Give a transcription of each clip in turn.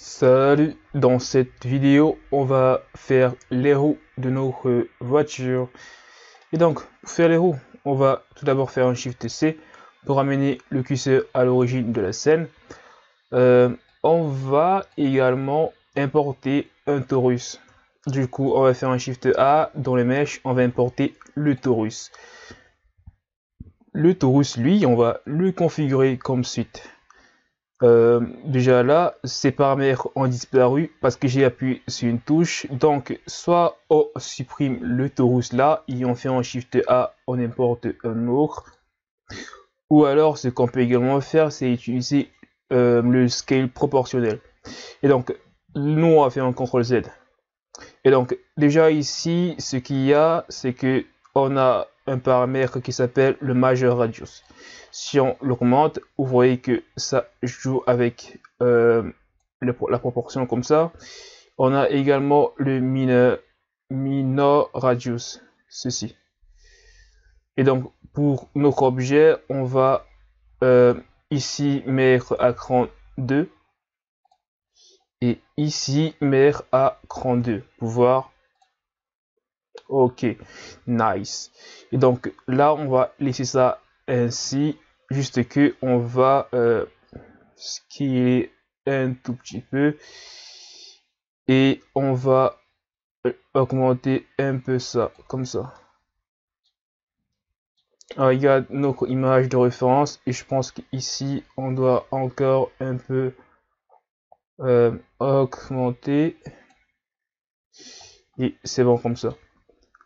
Salut, dans cette vidéo on va faire les roues de notre voiture. Et donc pour faire les roues, on va tout d'abord faire un shift C pour amener le curseur à l'origine de la scène. On va également importer un torus. Du coup on va faire un shift A, dans les mèches on va importer le torus. Le torus, lui, on va le configurer comme suite. Déjà là, ces paramètres ont disparu parce que j'ai appuyé sur une touche. Donc soit on supprime le torus là et on fait un shift A, on importe un autre, ou alors ce qu'on peut également faire, c'est utiliser le scale proportionnel. Et donc nous on va faire un CTRL Z. Et donc déjà ici, ce qu'il y a, c'est que on a un paramètre qui s'appelle le major radius. Si on l'augmente, vous voyez que ça joue avec la proportion comme ça. On a également le minor radius, ceci. Et donc pour notre objet, on va ici mettre à cran 2 et ici mettre à cran 2 pour voir. Ok, nice. Et donc là on va laisser ça ainsi, juste que on va scaler un tout petit peu et on va augmenter un peu ça comme ça. Alors, regarde notre image de référence et je pense qu'ici on doit encore un peu augmenter et c'est bon comme ça.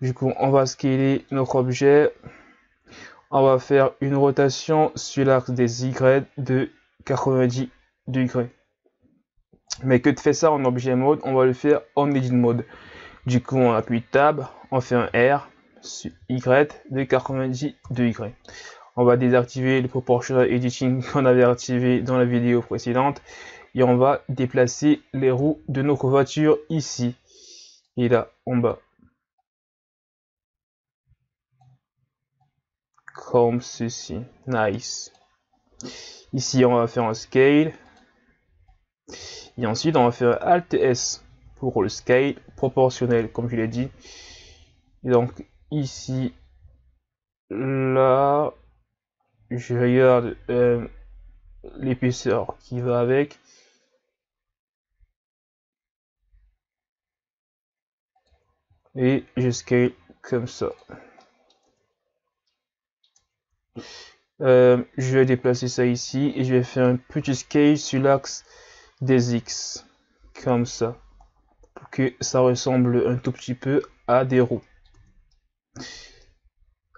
Du coup, on va scaler notre objet. On va faire une rotation sur l'axe des Y de 90 degrés. Mais que de faire ça en objet mode, on va le faire en edit mode. Du coup, on appuie Tab, on fait un R sur Y de 90 degrés. On va désactiver le proportional editing qu'on avait activé dans la vidéo précédente. Et on va déplacer les roues de notre voiture ici et là en bas, comme ceci. Nice. Ici on va faire un scale et ensuite on va faire Alt S pour le scale proportionnel comme je l'ai dit. Et donc ici, là, je regarde l'épaisseur qui va avec. Et je scale comme ça. Je vais déplacer ça ici et je vais faire un petit scale sur l'axe des X comme ça pour que ça ressemble un tout petit peu à des roues.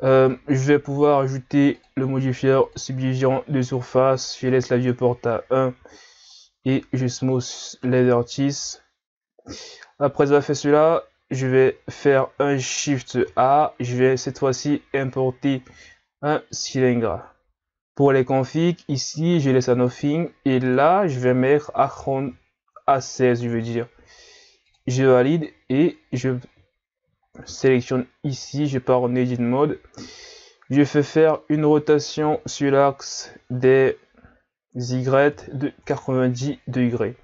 Je vais pouvoir ajouter le modifieur subdivision de surface. Je laisse la vieux porte à 1 et je smooth les vertices. Après avoir fait cela, je vais faire un shift A. Je vais cette fois-ci importer un cylindre. Pour les configs, ici je laisse à nothing et là je vais mettre à 16, je veux dire. Je valide et je sélectionne ici, je pars en edit mode. Je fais faire une rotation sur l'axe des Y de 90 degrés.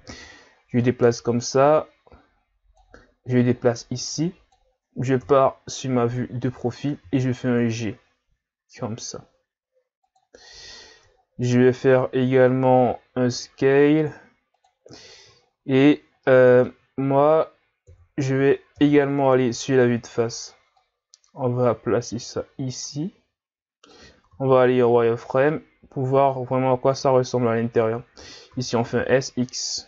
Je déplace comme ça. Je déplace ici. Je pars sur ma vue de profil et je fais un G. Comme ça. Je vais faire également un scale et moi je vais également aller sur la vue de face. On va placer ça ici. On va aller au wireframe pour voir vraiment à quoi ça ressemble à l'intérieur. Ici on fait un SX.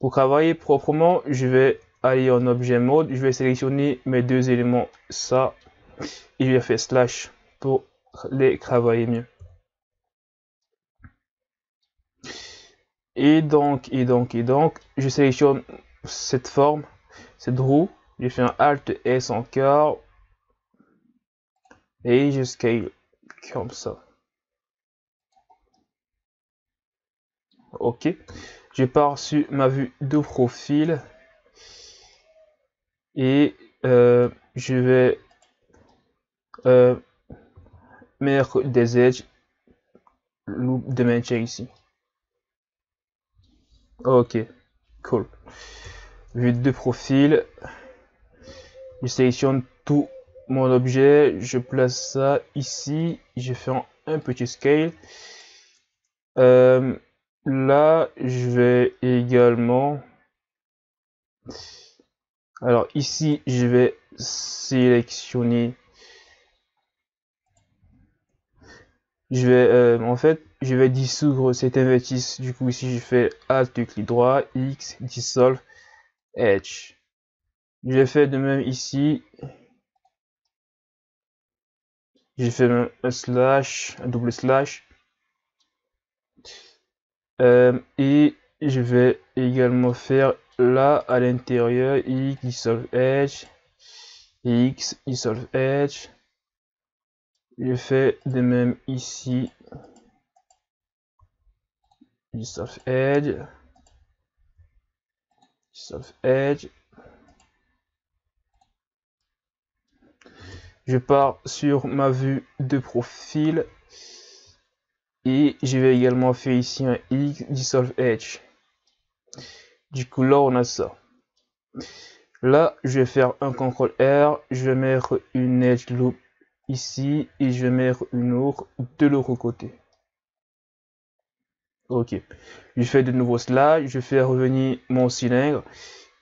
Pour travailler proprement, je vais aller en objet mode, je vais sélectionner mes deux éléments, ça. Et je vais faire slash pour les travailler mieux. Et donc, je sélectionne cette forme, cette roue. Je fais un Alt S encore. Et je scale comme ça. Ok. Je pars sur ma vue de profil. Et je vais mettre des edges loop de maintien ici. Ok, cool. Vue de profil, je sélectionne tout mon objet, je place ça ici, je fais un petit scale. Là, je vais également... Alors ici, je vais sélectionner... Je vais, en fait, je vais dissoudre cet invertice. Du coup, ici, je fais Alt, clic droit, X, Dissolve, Edge. Je vais faire de même ici. J'ai fait un slash, un double slash. Et je vais également faire là, à l'intérieur, X, Dissolve, Edge. X, Dissolve, Edge. Je fais de même ici, dissolve edge, je pars sur ma vue de profil et je vais également faire ici un X, dissolve edge. Du coup là on a ça. Là je vais faire un CTRL R, je vais mettre une edge loop ici et je vais mettre une autre de l'autre côté. Ok, je fais de nouveau cela, je fais revenir mon cylindre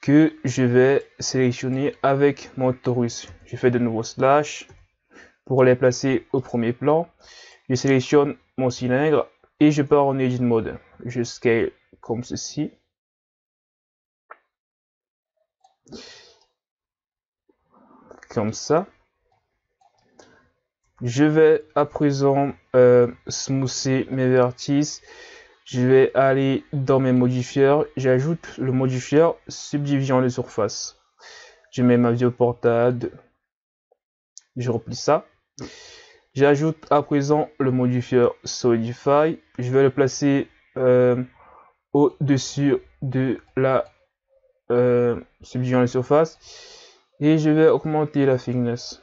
que je vais sélectionner avec mon torus. Je fais de nouveau slash pour les placer au premier plan. Je sélectionne mon cylindre et je pars en edit mode. Je scale comme ceci. Comme ça. Je vais à présent smoother mes vertices. Je vais aller dans mes modifieurs. J'ajoute le modifieur subdivision de surface. Je mets ma vieux portade. Je replie ça. J'ajoute à présent le modifieur solidify. Je vais le placer au-dessus de la subdivision de surface. Et je vais augmenter la thickness.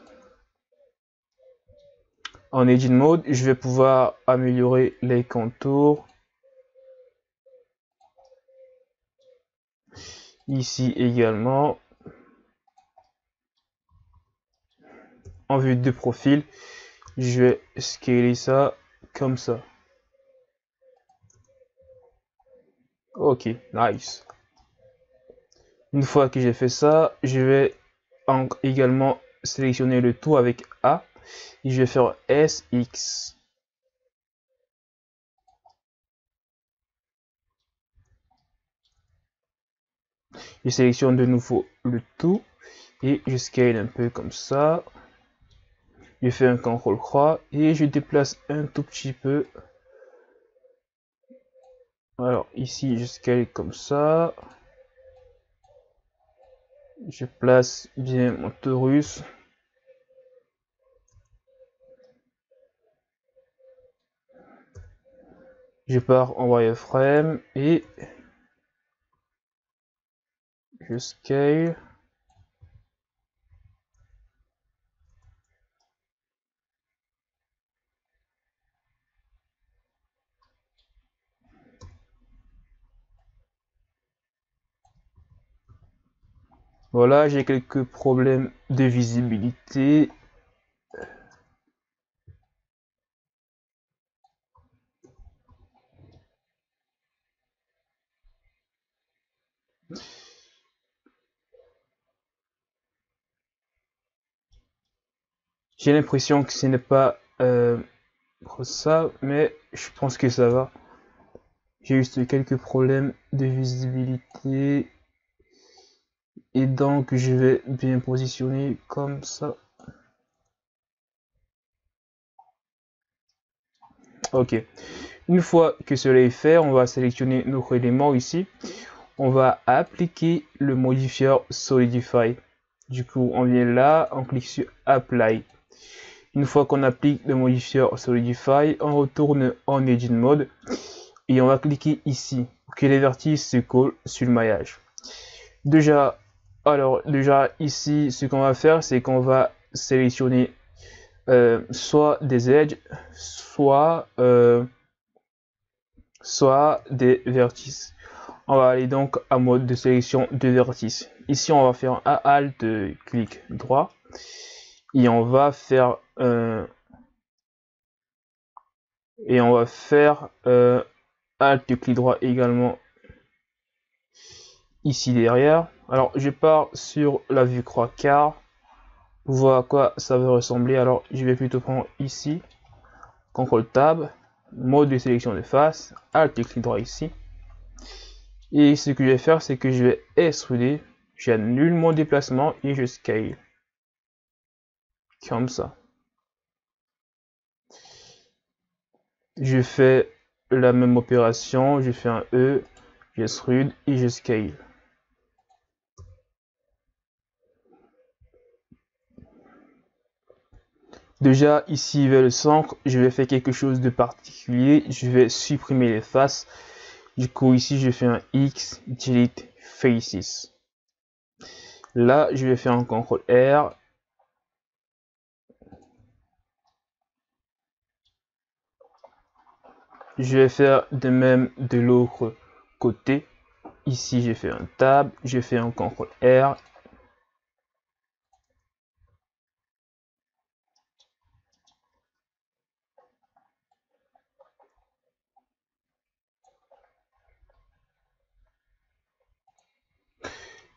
En edit mode, je vais pouvoir améliorer les contours. Ici également. En vue de profil, je vais scaler ça comme ça. Ok, nice. Une fois que j'ai fait ça, je vais également sélectionner le tout avec A. Et je vais faire SX. Je sélectionne de nouveau le tout et je scale un peu comme ça. Je fais un CTRL croix et je déplace un tout petit peu. Alors ici je scale comme ça. Je place bien mon torus. Je pars en wireframe et je scale. Voilà, j'ai quelques problèmes de visibilité. J'ai l'impression que ce n'est pas ça, mais je pense que ça va. J'ai juste quelques problèmes de visibilité. Et donc, je vais bien positionner comme ça. Ok. Une fois que cela est fait, on va sélectionner notre élément ici. On va appliquer le modifieur Solidify. Du coup, on vient là, on clique sur Apply. Une fois qu'on applique le modifieur Solidify, on retourne en Edit Mode et on va cliquer ici pour que les vertices se collent sur le maillage. Déjà ici, ce qu'on va faire, c'est qu'on va sélectionner soit des edges, soit des vertices. On va aller donc à mode de sélection de vertices. Ici on va faire un alt clic droit et on va faire alt clic droit également ici derrière. Alors je pars sur la vue croix quart pour voir à quoi ça va ressembler. Alors je vais plutôt prendre ici CTRL tab, mode de sélection de face, alt clic droit ici. Et ce que je vais faire, c'est que je vais extruder, j'annule mon déplacement et je scale. Comme ça. Je fais la même opération, je fais un E, j'extrude et je scale. Déjà ici vers le centre, je vais faire quelque chose de particulier, je vais supprimer les faces. Du coup ici je fais un X delete faces. Là je vais faire un CTRL R. Je vais faire de même de l'autre côté. Ici j'ai fait un tab, je fais un CTRL R.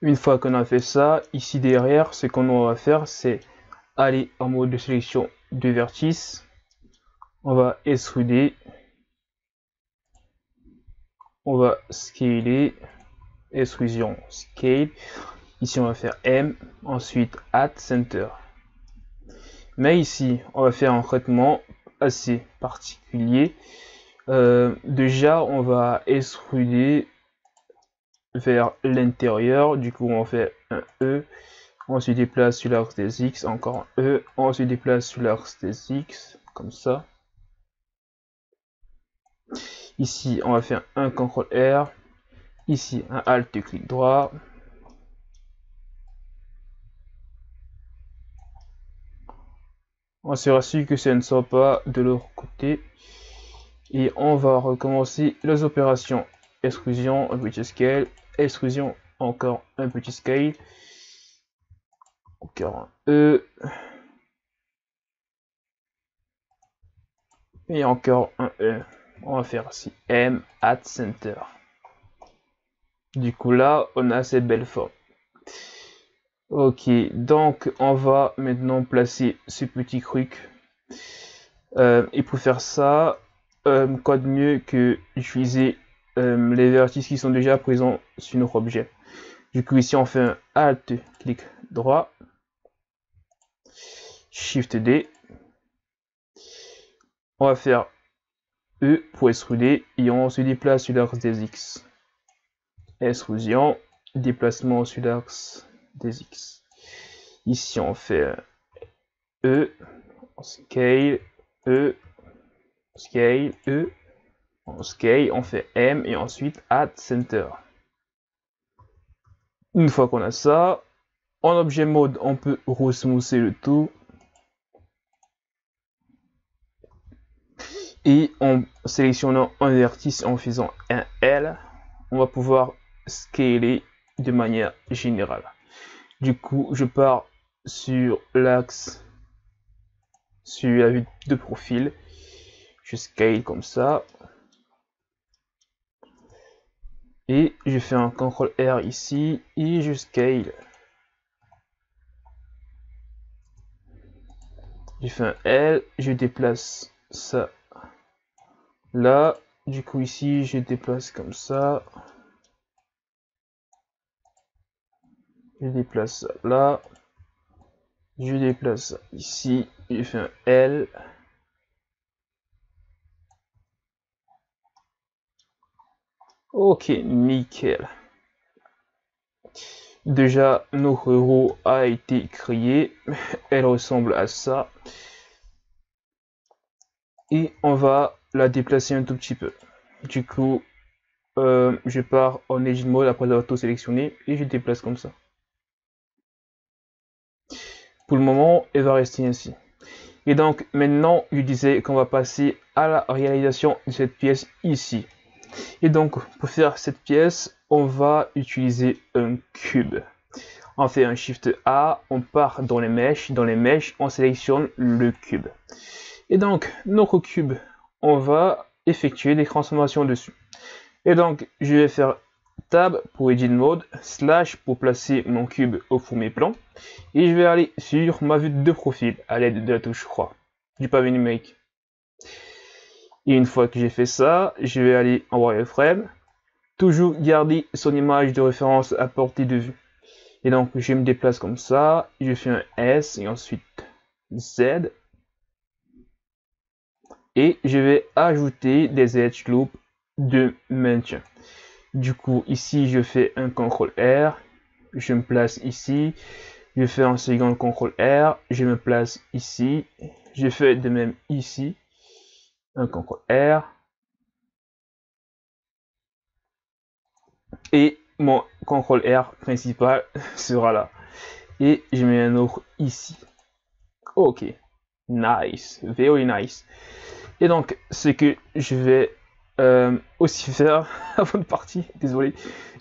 Une fois qu'on a fait ça, ici derrière, ce qu'on va faire, c'est aller en mode de sélection de vertice. On va extruder. On va scaler. Extrusion, scale. Ici, on va faire M. Ensuite, at center. Mais ici, on va faire un traitement assez particulier. Déjà, on va extruder vers l'intérieur. Du coup on fait un E, on se déplace sur l'axe des X, encore un E, on se déplace sur l'axe des X comme ça. Ici on va faire un CTRL R, ici un alt clic droit, on se rassure que ça ne soit pas de l'autre côté et on va recommencer les opérations. Extrusion, un petit scale, extrusion, encore un petit scale, encore un E, et encore un E. On va faire ici M at center. Du coup là, on a cette belle forme. Ok, donc on va maintenant placer ce petit truc. Et pour faire ça, quoi de mieux que utiliser les vertices qui sont déjà présents sur notre objet. Du coup ici on fait un alt clic droit, shift D, on va faire E pour extruder et on se déplace sur l'axe des X, extrusion, déplacement sur l'axe des X. Ici on fait E, on scale, E, on scale, E, on scale, on fait M et ensuite at center. Une fois qu'on a ça, en objet mode, on peut resmousser le tout. Et en sélectionnant un vertice, en faisant un L, on va pouvoir scaler de manière générale. Du coup, je pars sur l'axe, sur la vue de profil. Je scale comme ça. Et je fais un CTRL R ici et je scale. Je fais un L, je déplace ça là. Du coup ici je déplace comme ça. Je déplace ça là. Je déplace ça ici. Je fais un L. Ok, nickel. Déjà, notre roue a été créée. Elle ressemble à ça. Et on va la déplacer un tout petit peu. Du coup, je pars en Edit Mode après avoir tout sélectionné et je déplace comme ça. Pour le moment, elle va rester ainsi. Et donc, maintenant, je disais qu'on va passer à la réalisation de cette pièce ici. Et donc, pour faire cette pièce, on va utiliser un cube. On fait un Shift A, on part dans les mèches, on sélectionne le cube. Et donc, notre cube, on va effectuer des transformations dessus. Et donc, je vais faire Tab pour Edit Mode, Slash pour placer mon cube au premier plan. Et je vais aller sur ma vue de profil à l'aide de la touche croix du pavé numérique. Et une fois que j'ai fait ça, je vais aller en wireframe. Toujours garder son image de référence à portée de vue. Et donc, je me déplace comme ça, je fais un S et ensuite Z. Et je vais ajouter des edge loops de maintien. Du coup, ici, je fais un CTRL R, je me place ici, je fais un second CTRL R, je me place ici, je fais de même ici, un CTRL R. Et mon CTRL R principal sera là. Et je mets un autre ici. Ok. Nice. Very nice. Et donc, ce que je vais aussi faire avant de partir, désolé,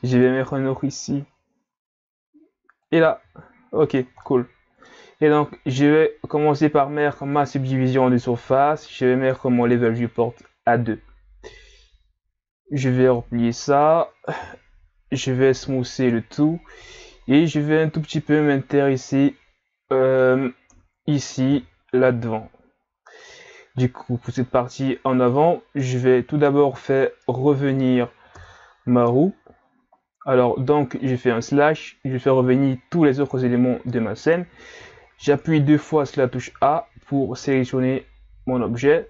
je vais mettre un autre ici. Et là. Ok, cool. Et donc, je vais commencer par mettre ma subdivision de surface. Je vais mettre mon level viewport à 2. Je vais replier ça. Je vais smoother le tout et je vais un tout petit peu m'intéresser ici là-devant. Du coup, pour cette partie en avant, je vais tout d'abord faire revenir ma roue. Alors donc, je fais un slash, je fais revenir tous les autres éléments de ma scène. J'appuie 2 fois sur la touche A pour sélectionner mon objet.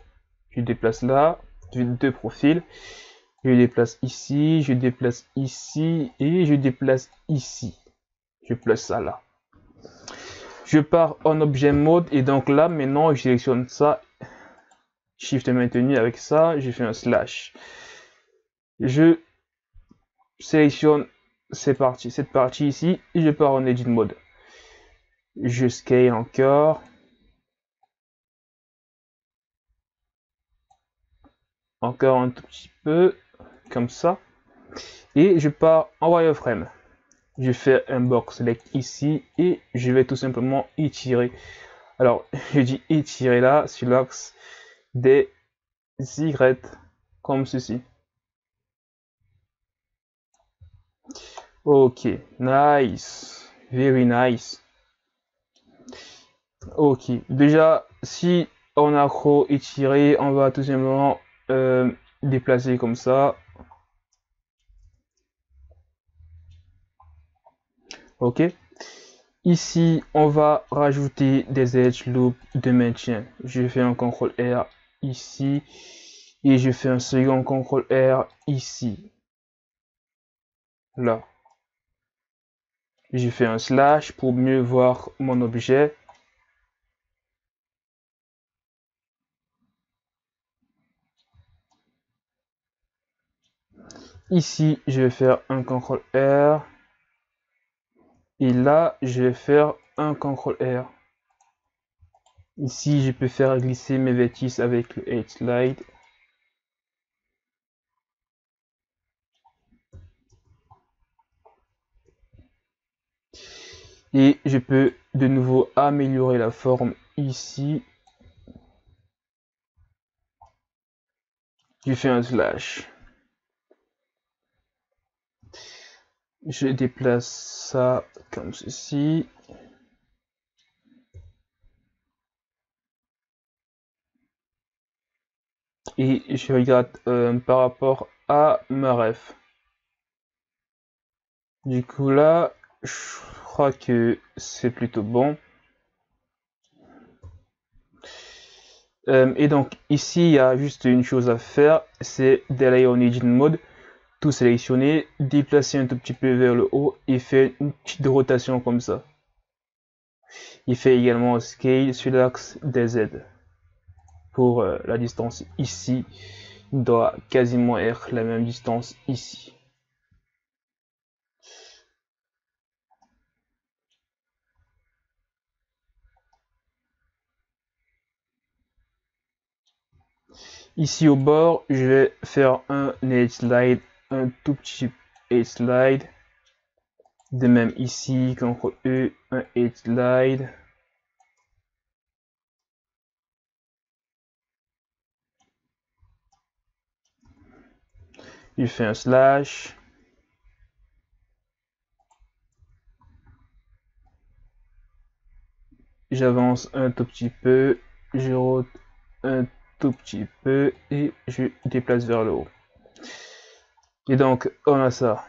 Je déplace là, j'ai 2 profils. Je déplace ici, je déplace ici et je déplace ici. Je place ça là. Je pars en objet mode et donc là maintenant je sélectionne ça. Shift maintenu avec ça, je fais un slash. Je sélectionne cette partie ici et je pars en edit mode. Je scale encore. Encore un tout petit peu. Comme ça, et je pars en wireframe. Je fais un box select ici et je vais tout simplement étirer. Alors je dis étirer là sur l'axe des Y comme ceci. Ok, nice, very nice. Ok, déjà si on a trop étiré, on va tout simplement déplacer comme ça. Ok, ici on va rajouter des edge loops de maintien. Je fais un CTRL R ici et je fais un second CTRL R ici. Là, j'ai fait un slash pour mieux voir mon objet. Ici, je vais faire un CTRL R. Et là, je vais faire un CTRL R. Ici, je peux faire glisser mes vertices avec le Edge Slide. Et je peux de nouveau améliorer la forme ici. Je fais un slash. Je déplace ça comme ceci. Et je regarde par rapport à ma ref. Du coup là, je crois que c'est plutôt bon. Et donc ici, il y a juste une chose à faire, c'est d'aller en Edit Mode. Tout sélectionner, déplacer un tout petit peu vers le haut et faire une petite rotation comme ça. Il fait également scale sur l'axe des Z pour la distance ici. Il doit quasiment être la même distance ici. Ici au bord, je vais faire un edge slide un tout petit head slide. De même ici, contre E, un head slide. Il fait un slash. J'avance un tout petit peu, je rote un tout petit peu et je déplace vers le haut. Et donc on a ça.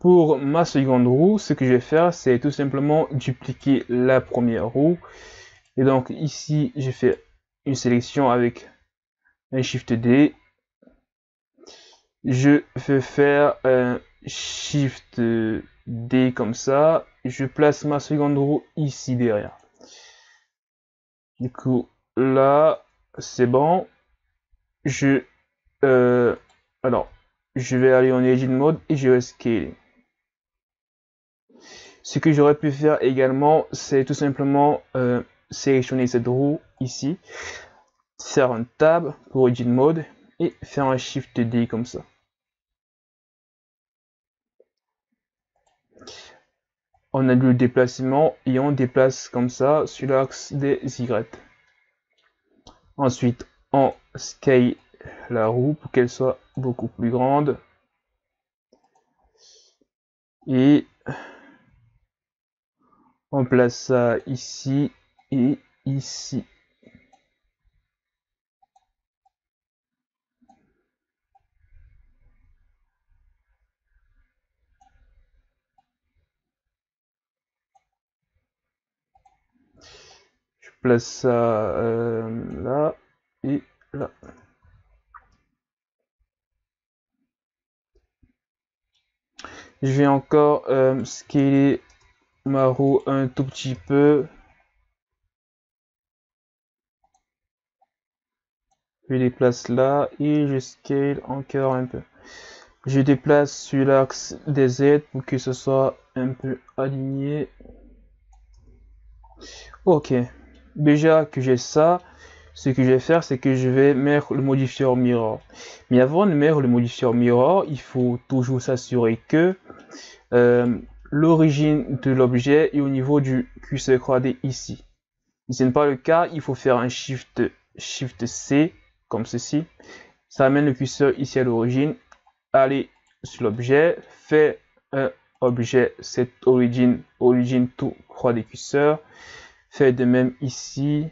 Pour ma seconde roue, ce que je vais faire, c'est tout simplement dupliquer la première roue. Et donc ici, j'ai fait une sélection avec un Shift D. Je vais faire un Shift D comme ça. Je place ma seconde roue ici derrière. Du coup, là, c'est bon. Je vais aller en Edit Mode et je vais scaler. Ce que j'aurais pu faire également, c'est tout simplement sélectionner cette roue ici, faire un Tab pour Edit Mode et faire un Shift D comme ça. On a le déplacement et on déplace comme ça sur l'axe des Y. Ensuite, on scale la roue pour qu'elle soit beaucoup plus grande. Et on place ça ici et ici. Place ça là et là. Je vais encore scaler ma roue un tout petit peu. Je déplace là et je scale encore un peu. Je déplace sur l'axe des Z pour que ce soit un peu aligné. Ok. Déjà que j'ai ça, ce que je vais faire, c'est que je vais mettre le modifier mirror. Mais avant de mettre le modifier mirror, il faut toujours s'assurer que l'origine de l'objet est au niveau du curseur quadré ici. Si ce n'est pas le cas, il faut faire un Shift C, comme ceci. Ça amène le curseur ici à l'origine. Allez sur l'objet, fait un objet, cette origine tout croix des curseurs. Fait de même ici,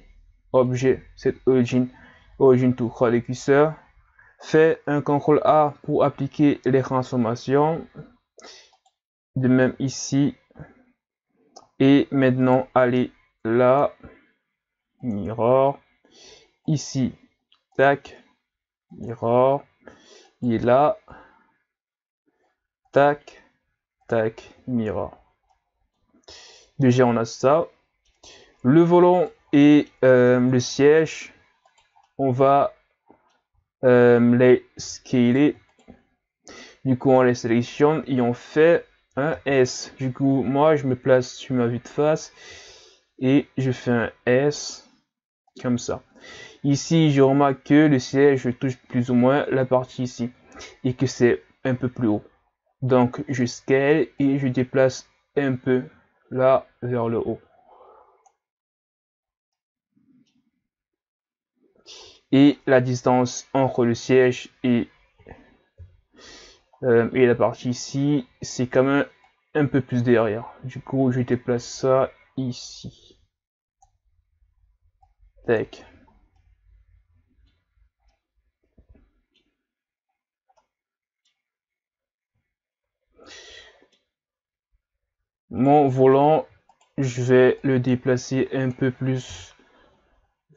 objet, cette origine tout croix des curseurs. Fait un CTRL A pour appliquer les transformations. De même ici. Et maintenant, allez là, mirror. Ici, tac, mirror. Et là, tac, tac, mirror. Déjà, on a ça. Le volant et le siège, on va les scaler. Du coup, on les sélectionne et on fait un S. Du coup, moi, je me place sur ma vue de face et je fais un S comme ça. Ici, je remarque que le siège touche plus ou moins la partie ici et que c'est un peu plus haut. Donc, je scale et je déplace un peu là vers le haut. Et la distance entre le siège et la partie ici, c'est quand même un peu plus derrière. Du coup, je déplace ça ici. Tac. Mon volant, je vais le déplacer un peu plus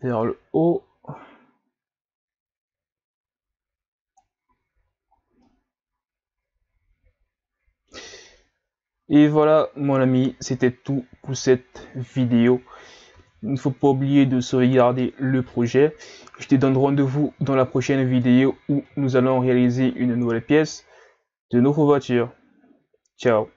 vers le haut. Et voilà mon ami, c'était tout pour cette vidéo. Il ne faut pas oublier de sauvegarder le projet. Je te donne rendez-vous dans la prochaine vidéo où nous allons réaliser une nouvelle pièce de notre voiture. Ciao.